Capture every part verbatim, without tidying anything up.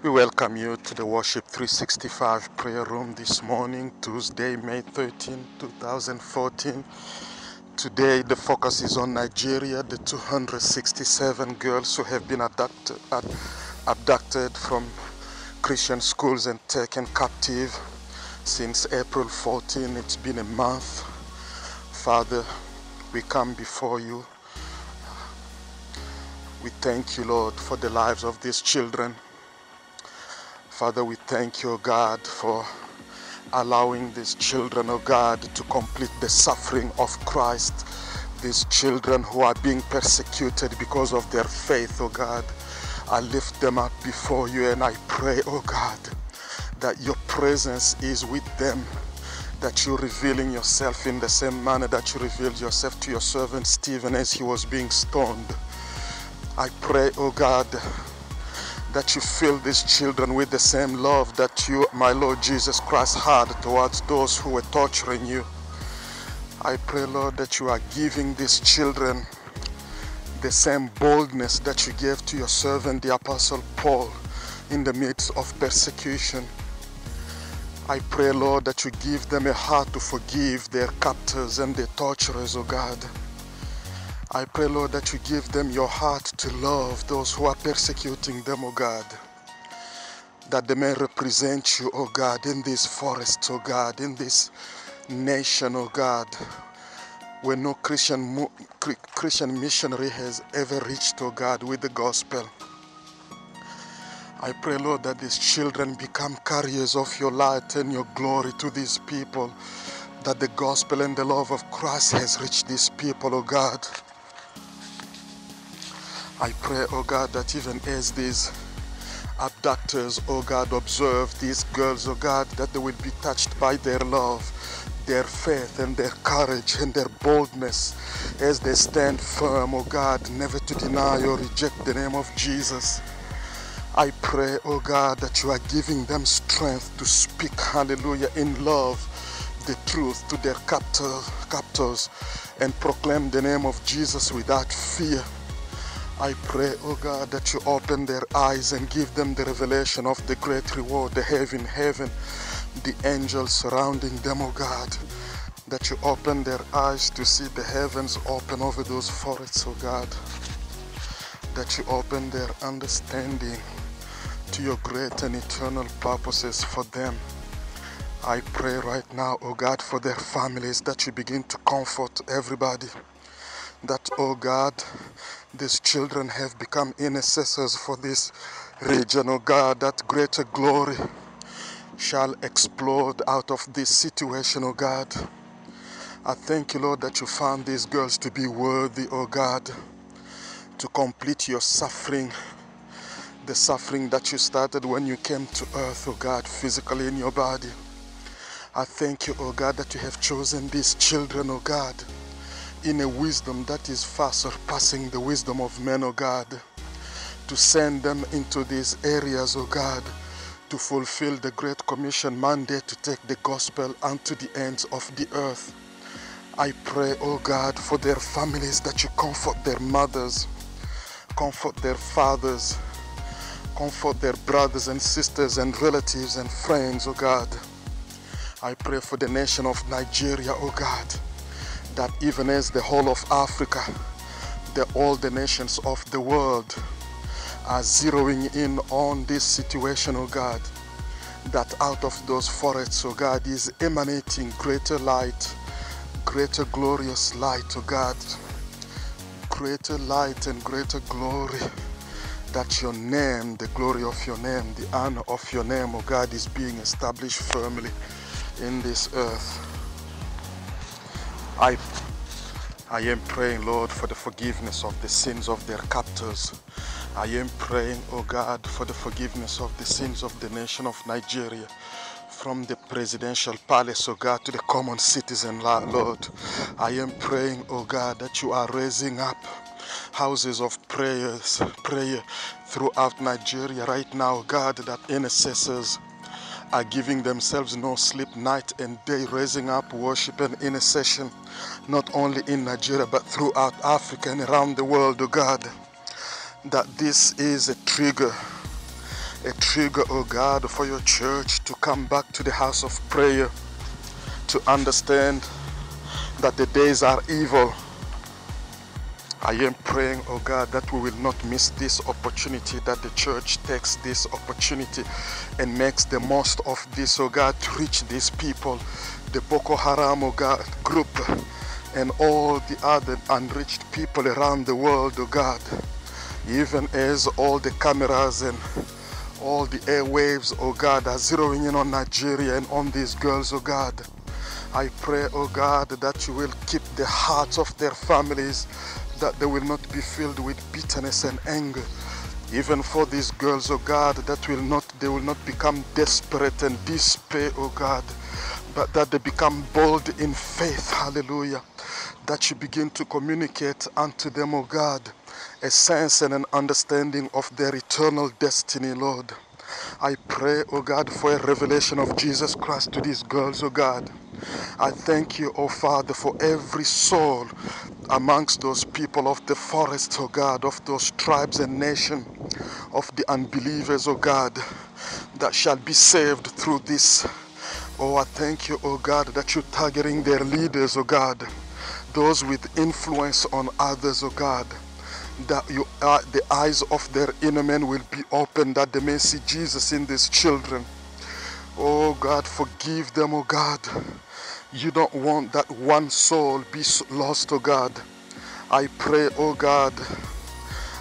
We welcome you to the Worship three sixty-five prayer room this morning, Tuesday, May thirteenth, two thousand fourteen. Today, the focus is on Nigeria, the two hundred sixty-seven girls who have been abducted, abducted from Christian schools and taken captive since April fourteenth. It's been a month. Father, we come before you. We thank you, Lord, for the lives of these children. Father, we thank you, O God, for allowing these children, O God, to complete the suffering of Christ. These children who are being persecuted because of their faith, O God, I lift them up before you and I pray, O God, that your presence is with them, that you're revealing yourself in the same manner that you revealed yourself to your servant Stephen as he was being stoned. I pray, O God, that you fill these children with the same love that you, my Lord Jesus Christ, had towards those who were torturing you. I pray, Lord, that you are giving these children the same boldness that you gave to your servant, the Apostle Paul, in the midst of persecution. I pray, Lord, that you give them a heart to forgive their captors and their torturers, O God. I pray, Lord, that you give them your heart to love those who are persecuting them, O God, that they may represent you, O God, in this forest, O God, in this nation, O God, where no Christian Christian missionary has ever reached, O God, with the gospel. I pray, Lord, that these children become carriers of your light and your glory to these people, that the gospel and the love of Christ has reached these people, O God. I pray, O God, that even as these abductors, O God, observe these girls, O God, that they will be touched by their love, their faith, and their courage, and their boldness as they stand firm, O God, never to deny or reject the name of Jesus. I pray, O God, that you are giving them strength to speak, hallelujah, in love, the truth to their captor, captors and proclaim the name of Jesus without fear. I pray, O God, that you open their eyes and give them the revelation of the great reward they have in heaven, the angels surrounding them, O God, that you open their eyes to see the heavens open over those forests, O God, that you open their understanding to your great and eternal purposes for them. I pray right now, O God, for their families, that you begin to comfort everybody, that, O God, these children have become intercessors for this region, O God, that greater glory shall explode out of this situation, O God. I thank you, Lord, that you found these girls to be worthy, O God, to complete your suffering, the suffering that you started when you came to earth, O God, physically in your body. I thank you, O God, that you have chosen these children, O God, in a wisdom that is far surpassing the wisdom of men, O God, to send them into these areas, O God, to fulfill the Great Commission mandate to take the gospel unto the ends of the earth. I pray, O God, for their families, that you comfort their mothers, comfort their fathers, comfort their brothers and sisters and relatives and friends, O God. I pray for the nation of Nigeria, O God, that even as the whole of Africa, the, all the nations of the world are zeroing in on this situation, O God, that out of those forests, O God, is emanating greater light, greater glorious light, O God, greater light and greater glory, that your name, the glory of your name, the honor of your name, O God, is being established firmly in this earth. I, I am praying, Lord, for the forgiveness of the sins of their captors. I am praying, O God, for the forgiveness of the sins of the nation of Nigeria, from the presidential palace, O God, to the common citizen, Lord. I am praying, O God, that you are raising up houses of prayers, prayer throughout Nigeria right now, God, that intercessors are giving themselves no sleep night and day, raising up worship and intercession, not only in Nigeria, but throughout Africa and around the world, O God, that this is a trigger, a trigger, oh God, for your church to come back to the house of prayer, to understand that the days are evil. I am praying, oh God, that we will not miss this opportunity, that the church takes this opportunity and makes the most of this, oh God, to reach these people, the Boko Haram, oh God, group, and all the other unreached people around the world, oh God, even as all the cameras and all the airwaves, oh God, are zeroing in on Nigeria and on these girls, oh God. I pray, oh God, that you will keep the hearts of their families, that they will not be filled with bitterness and anger. Even for these girls, oh God, that will not, they will not become desperate and despair, oh God, but that they become bold in faith, hallelujah, that you begin to communicate unto them, oh God, a sense and an understanding of their eternal destiny, Lord. I pray, oh God, for a revelation of Jesus Christ to these girls, oh God. I thank you, oh Father, for every soul amongst those people of the forest, oh God, of those tribes and nations, of the unbelievers, oh God, that shall be saved through this. Oh, I thank you, oh God, that you're targeting their leaders, oh God, those with influence on others, oh God, that you are, the eyes of their inner man will be opened, that they may see Jesus in these children. Oh God, forgive them, oh God. You don't want that one soul be lost, oh God. I pray, oh God,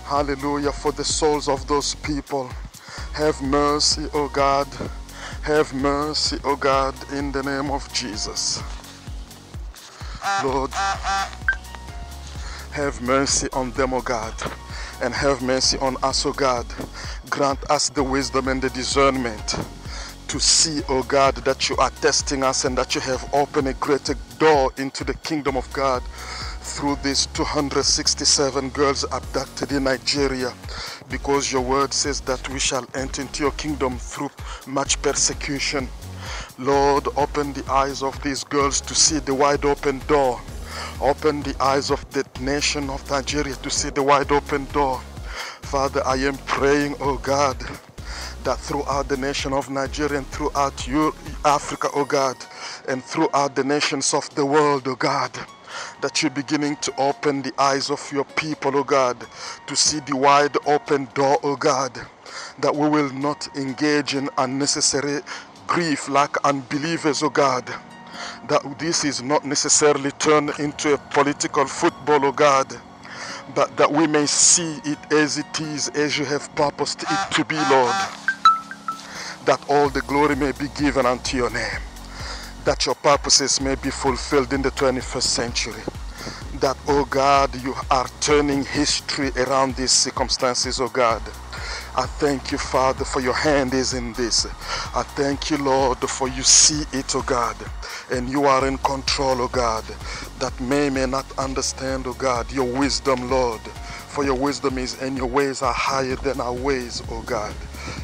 hallelujah, for the souls of those people. Have mercy, oh God. Have mercy, oh God, in the name of Jesus. Lord, have mercy on them, O God, and have mercy on us, O God. Grant us the wisdom and the discernment to see, O God, that you are testing us and that you have opened a greater door into the kingdom of God through these two hundred sixty-seven girls abducted in Nigeria, because your word says that we shall enter into your kingdom through much persecution. Lord, open the eyes of these girls to see the wide open door. Open the eyes of the nation of Nigeria to see the wide open door. Father, I am praying, oh God, that throughout the nation of Nigeria and throughout Africa, oh God, and throughout the nations of the world, oh God, that you're beginning to open the eyes of your people, oh God, to see the wide open door, oh God, that we will not engage in unnecessary grief like unbelievers, oh God, that this is not necessarily turned into a political football, oh God, but that we may see it as it is, as you have purposed it to be, Lord, that all the glory may be given unto your name, that your purposes may be fulfilled in the twenty-first century, that, oh God, you are turning history around these circumstances, oh God. I thank you, Father, for your hand is in this. I thank you, Lord, for you see it, O God, and you are in control, O God, that men may not understand, O God, your wisdom, Lord, for your wisdom is, and your ways are higher than our ways, O God,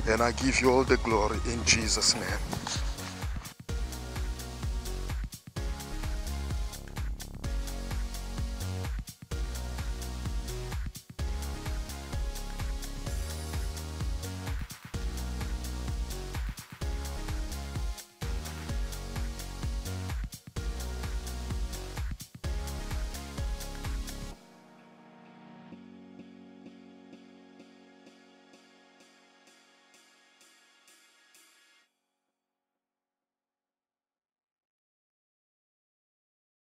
and I give you all the glory in Jesus' name.